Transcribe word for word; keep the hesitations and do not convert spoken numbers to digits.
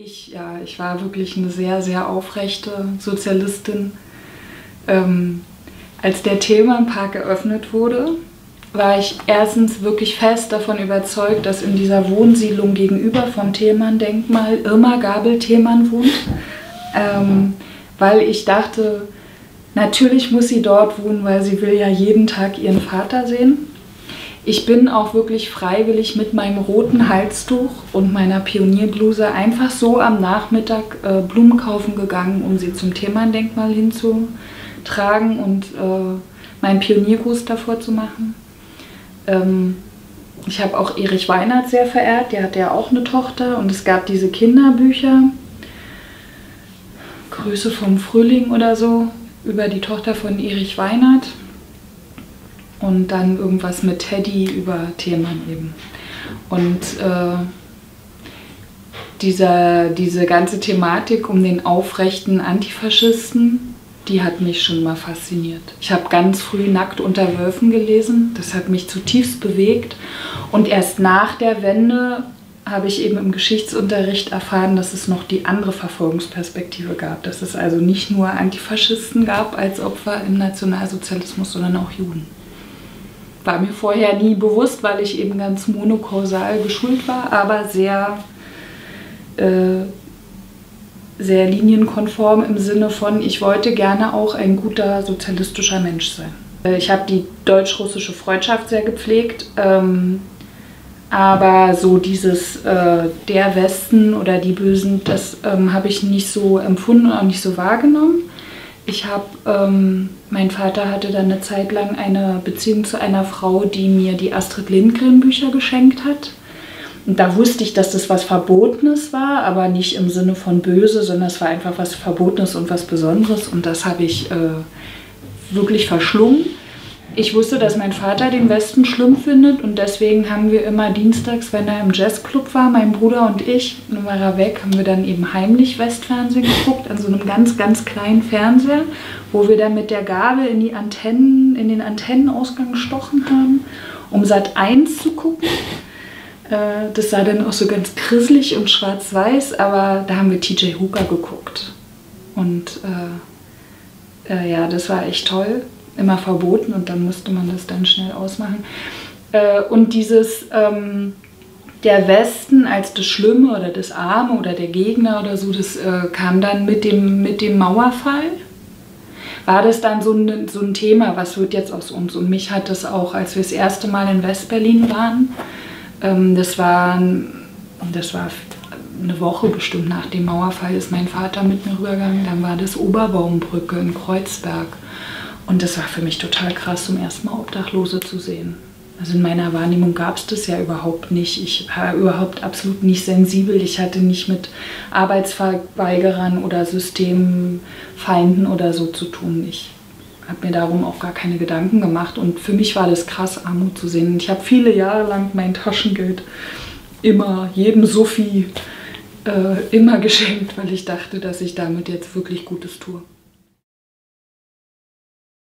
Ich, ja, ich war wirklich eine sehr, sehr aufrechte Sozialistin. Ähm, als der Thälmann-Park eröffnet wurde, war ich erstens wirklich fest davon überzeugt, dass in dieser Wohnsiedlung gegenüber vom Thälmann-Denkmal Irma Gabel Thälmann wohnt, ähm, weil ich dachte, natürlich muss sie dort wohnen, weil sie will ja jeden Tag ihren Vater sehen. Ich bin auch wirklich freiwillig mit meinem roten Halstuch und meiner Pionierbluse einfach so am Nachmittag äh, Blumen kaufen gegangen, um sie zum Thälmann-Denkmal hinzutragen und äh, meinen Pioniergruß davor zu machen. Ähm, ich habe auch Erich Weinert sehr verehrt, der hatte ja auch eine Tochter und es gab diese Kinderbücher, Grüße vom Frühling oder so, über die Tochter von Erich Weinert. Und dann irgendwas mit Teddy über Thälmann eben. Und äh, dieser, diese ganze Thematik um den aufrechten Antifaschisten, die hat mich schon mal fasziniert. Ich habe ganz früh Nackt unter Wölfen gelesen, das hat mich zutiefst bewegt. Und erst nach der Wende habe ich eben im Geschichtsunterricht erfahren, dass es noch die andere Verfolgungsperspektive gab. Dass es also nicht nur Antifaschisten gab als Opfer im Nationalsozialismus, sondern auch Juden. War mir vorher nie bewusst, weil ich eben ganz monokausal geschult war, aber sehr, äh, sehr linienkonform im Sinne von, ich wollte gerne auch ein guter sozialistischer Mensch sein. Ich habe die deutsch-russische Freundschaft sehr gepflegt, ähm, aber so dieses äh, der Westen oder die Bösen, das ähm, habe ich nicht so empfunden und auch nicht so wahrgenommen. Ich habe, ähm, mein Vater hatte dann eine Zeit lang eine Beziehung zu einer Frau, die mir die Astrid Lindgren Bücher geschenkt hat. Und da wusste ich, dass das was Verbotenes war, aber nicht im Sinne von böse, sondern es war einfach was Verbotenes und was Besonderes. Und das habe ich äh, wirklich verschlungen. Ich wusste, dass mein Vater den Westen schlimm findet und deswegen haben wir immer dienstags, wenn er im Jazzclub war, mein Bruder und ich, nun war er weg, haben wir dann eben heimlich Westfernsehen geguckt, an so einem ganz, ganz kleinen Fernseher, wo wir dann mit der Gabel in die Antennen, in den Antennenausgang gestochen haben, um Sat eins zu gucken. Das sah dann auch so ganz grisselig und schwarz-weiß, aber da haben wir T J Hooker geguckt. Und äh, äh, ja, das war echt toll. Immer verboten und dann musste man das dann schnell ausmachen. Äh, und dieses, ähm, der Westen als das Schlimme oder das Arme oder der Gegner oder so, das äh, kam dann mit dem, mit dem Mauerfall, war das dann so ein, so ein Thema, was wird jetzt aus uns? Und mich hat das auch, als wir das erste Mal in Westberlin waren, ähm, das war, das war eine Woche bestimmt nach dem Mauerfall, ist mein Vater mit mir rübergegangen, dann war das Oberbaumbrücke in Kreuzberg. Und das war für mich total krass, zum ersten Mal Obdachlose zu sehen. Also in meiner Wahrnehmung gab es das ja überhaupt nicht. Ich war überhaupt absolut nicht sensibel. Ich hatte nicht mit Arbeitsverweigerern oder Systemfeinden oder so zu tun. Ich habe mir darum auch gar keine Gedanken gemacht. Und für mich war das krass, Armut zu sehen. Und ich habe viele Jahre lang mein Taschengeld immer, jedem Sophie, äh, immer geschenkt, weil ich dachte, dass ich damit jetzt wirklich Gutes tue.